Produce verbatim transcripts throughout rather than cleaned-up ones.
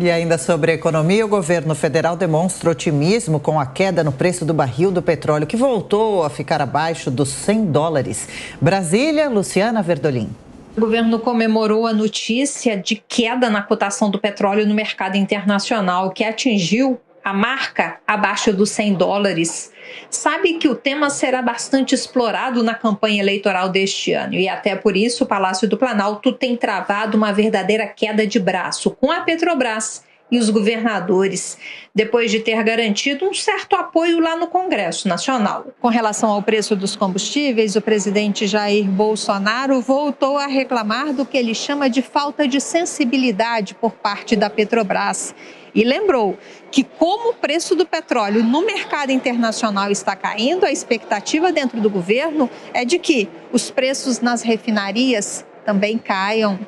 E ainda sobre a economia, o governo federal demonstra otimismo com a queda no preço do barril do petróleo, que voltou a ficar abaixo dos cem dólares. Brasília, Luciana Verdolim. O governo comemorou a notícia de queda na cotação do petróleo no mercado internacional, que atingiu a marca abaixo dos cem dólares. Sabe que o tema será bastante explorado na campanha eleitoral deste ano e até por isso o Palácio do Planalto tem travado uma verdadeira queda de braço com a Petrobras e os governadores, depois de ter garantido um certo apoio lá no Congresso Nacional. Com relação ao preço dos combustíveis, o presidente Jair Bolsonaro voltou a reclamar do que ele chama de falta de sensibilidade por parte da Petrobras. E lembrou que, como o preço do petróleo no mercado internacional está caindo, a expectativa dentro do governo é de que os preços nas refinarias também caiam.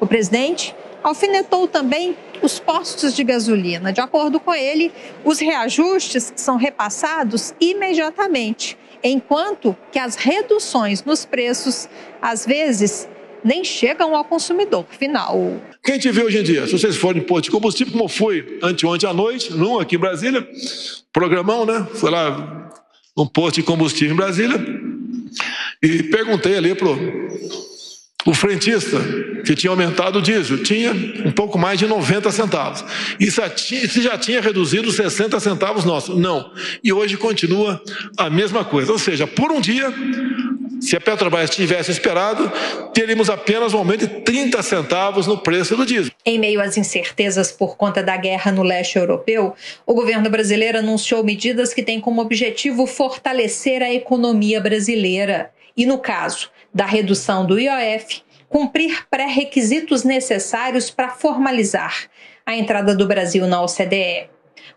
O presidente alfinetou também os postos de gasolina. De acordo com ele, os reajustes são repassados imediatamente, enquanto que as reduções nos preços, às vezes, nem chegam ao consumidor final. O que a gente vê hoje em dia, se vocês forem em posto de combustível, como foi anteontem à noite, num aqui em Brasília, programão, né? Foi lá num posto de combustível em Brasília e perguntei ali pro o frentista que tinha aumentado o diesel, tinha um pouco mais de noventa centavos. E se já tinha reduzido sessenta centavos nossos? Não. E hoje continua a mesma coisa. Ou seja, por um dia, se a Petrobras tivesse esperado, teríamos apenas um aumento de trinta centavos no preço do diesel. Em meio às incertezas por conta da guerra no leste europeu, o governo brasileiro anunciou medidas que têm como objetivo fortalecer a economia brasileira. E no caso da redução do I O F, cumprir pré-requisitos necessários para formalizar a entrada do Brasil na O C D E.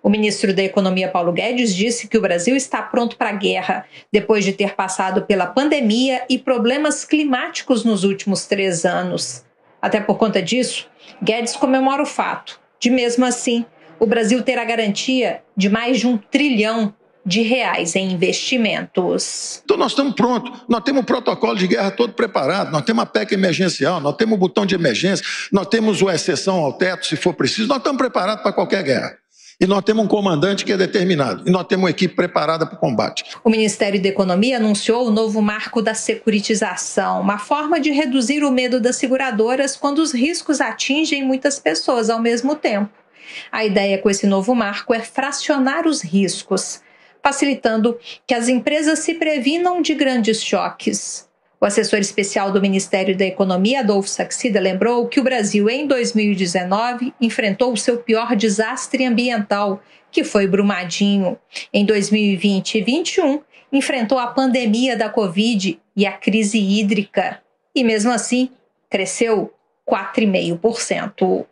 O ministro da Economia, Paulo Guedes, disse que o Brasil está pronto para a guerra, depois de ter passado pela pandemia e problemas climáticos nos últimos três anos. Até por conta disso, Guedes comemora o fato de, mesmo assim, o Brasil ter a garantia de mais de um trilhão de reais em investimentos. Então nós estamos prontos, nós temos o protocolo de guerra todo preparado, nós temos a P E C emergencial, nós temos o botão de emergência, nós temos a exceção ao teto, se for preciso, nós estamos preparados para qualquer guerra. E nós temos um comandante que é determinado, e nós temos uma equipe preparada para o combate. O Ministério da Economia anunciou o novo marco da securitização, uma forma de reduzir o medo das seguradoras quando os riscos atingem muitas pessoas ao mesmo tempo. A ideia com esse novo marco é fracionar os riscos, facilitando que as empresas se previnam de grandes choques. O assessor especial do Ministério da Economia, Adolfo Saxida, lembrou que o Brasil, em dois mil e dezenove, enfrentou o seu pior desastre ambiental, que foi Brumadinho. Em dois mil e vinte e dois mil e vinte e um, enfrentou a pandemia da Covid e a crise hídrica. E mesmo assim, cresceu quatro vírgula cinco por cento.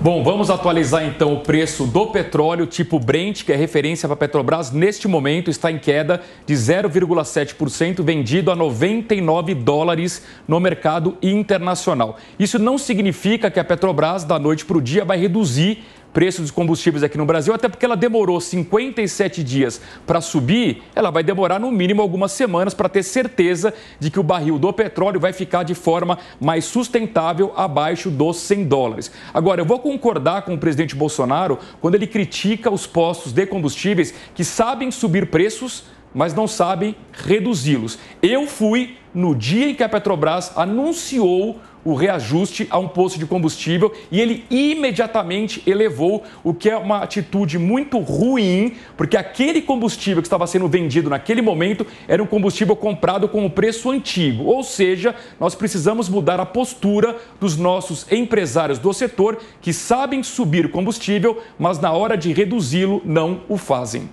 Bom, vamos atualizar então o preço do petróleo tipo Brent, que é referência para a Petrobras. Neste momento está em queda de zero vírgula sete por cento, vendido a noventa e nove dólares no mercado internacional. Isso não significa que a Petrobras, da noite para o dia, vai reduzir o preço dos combustíveis aqui no Brasil, até porque ela demorou cinquenta e sete dias para subir, ela vai demorar no mínimo algumas semanas para ter certeza de que o barril do petróleo vai ficar de forma mais sustentável abaixo dos cem dólares. Agora, eu vou com concordar com o presidente Bolsonaro quando ele critica os postos de combustíveis que sabem subir preços, mas não sabem reduzi-los. Eu fui no dia em que a Petrobras anunciou o reajuste a um posto de combustível e ele imediatamente elevou, o que é uma atitude muito ruim, porque aquele combustível que estava sendo vendido naquele momento era um combustível comprado com o preço antigo. Ou seja, nós precisamos mudar a postura dos nossos empresários do setor que sabem subir o combustível, mas na hora de reduzi-lo não o fazem.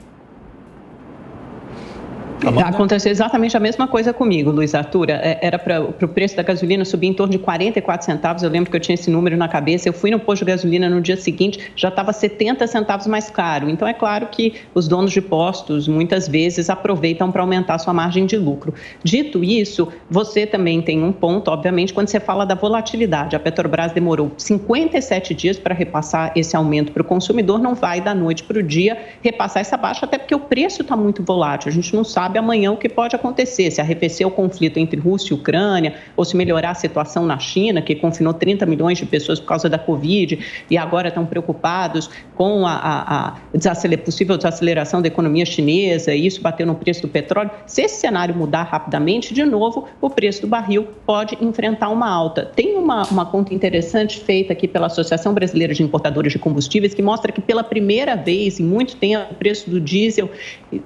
Aconteceu exatamente a mesma coisa comigo, Luiz Arthur. Era para o preço da gasolina subir em torno de quarenta e quatro centavos. Eu lembro que eu tinha esse número na cabeça. Eu fui no posto de gasolina no dia seguinte, já estava setenta centavos mais caro. Então, é claro que os donos de postos muitas vezes aproveitam para aumentar sua margem de lucro. Dito isso, você também tem um ponto, obviamente, quando você fala da volatilidade. A Petrobras demorou cinquenta e sete dias para repassar esse aumento para o consumidor. Não vai da noite para o dia repassar essa baixa, até porque o preço está muito volátil. A gente não sabe sabe amanhã o que pode acontecer, se arrefecer o conflito entre Rússia e Ucrânia, ou se melhorar a situação na China, que confinou trinta milhões de pessoas por causa da Covid e agora estão preocupados com a, a, a desaceler, possível desaceleração da economia chinesa e isso bateu no preço do petróleo. Se esse cenário mudar rapidamente, de novo, o preço do barril pode enfrentar uma alta. Tem uma, uma conta interessante feita aqui pela Associação Brasileira de Importadores de Combustíveis, que mostra que pela primeira vez em muito tempo o preço do diesel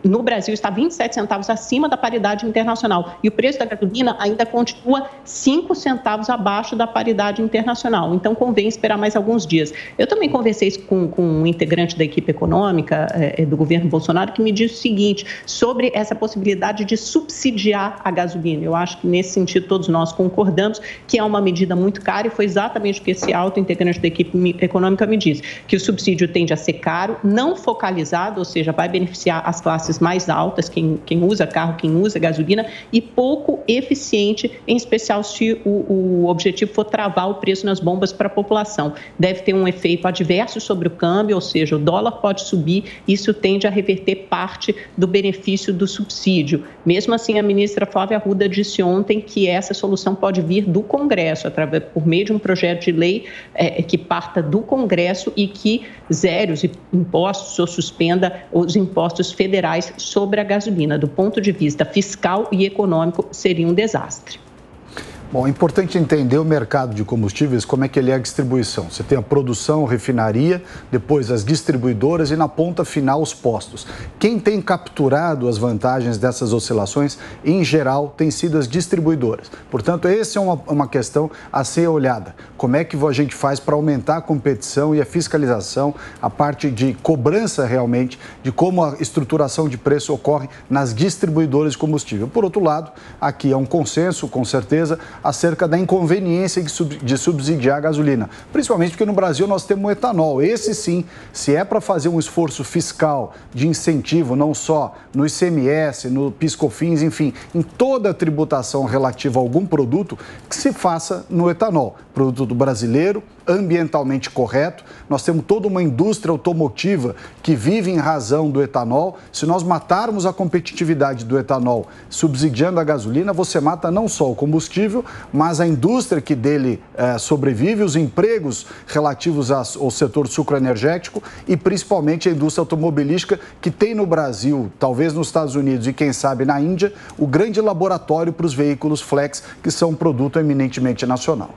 no Brasil está vinte e sete centavos acima da paridade internacional e o preço da gasolina ainda continua cinco centavos abaixo da paridade internacional. Então, convém esperar mais alguns dias. Eu também conversei com, com um integrante da equipe econômica é, do governo Bolsonaro, que me disse o seguinte, sobre essa possibilidade de subsidiar a gasolina. Eu acho que nesse sentido todos nós concordamos que é uma medida muito cara e foi exatamente o que esse alto integrante da equipe econômica me disse, que o subsídio tende a ser caro, não focalizado, ou seja, vai beneficiar as classes mais altas, quem, quem usa carro, quem usa gasolina, e pouco eficiente, em especial se o, o objetivo for travar o preço nas bombas para a população. Deve ter um efeito adverso sobre o câmbio, ou seja, o dólar pode subir, isso tende a reverter parte do benefício do subsídio. Mesmo assim, a ministra Flávia Arruda disse ontem que essa solução pode vir do Congresso, através, por meio de um projeto de lei é, que parta do Congresso e que zere os impostos ou suspenda os impostos federais sobre a gasolina. Do ponto de vista fiscal e econômico, seria um desastre. Bom, é importante entender o mercado de combustíveis, como é que ele é a distribuição. Você tem a produção, refinaria, depois as distribuidoras e na ponta final os postos. Quem tem capturado as vantagens dessas oscilações, em geral, tem sido as distribuidoras. Portanto, essa é uma, uma questão a ser olhada. Como é que a gente faz para aumentar a competição e a fiscalização, a parte de cobrança realmente, de como a estruturação de preço ocorre nas distribuidoras de combustível. Por outro lado, aqui é um consenso, com certeza, acerca da inconveniência de subsidiar a gasolina, principalmente porque no Brasil nós temos o etanol. Esse sim, se é para fazer um esforço fiscal de incentivo, não só no I C M S, no PIS, COFINS, enfim, em toda a tributação relativa a algum produto, que se faça no etanol, produto brasileiro, ambientalmente correto. Nós temos toda uma indústria automotiva que vive em razão do etanol. Se nós matarmos a competitividade do etanol subsidiando a gasolina, você mata não só o combustível, mas a indústria que dele eh, sobrevive, os empregos relativos ao setor sucroenergético e principalmente a indústria automobilística, que tem no Brasil, talvez nos Estados Unidos e quem sabe na Índia, o grande laboratório para os veículos flex, que são um produto eminentemente nacional.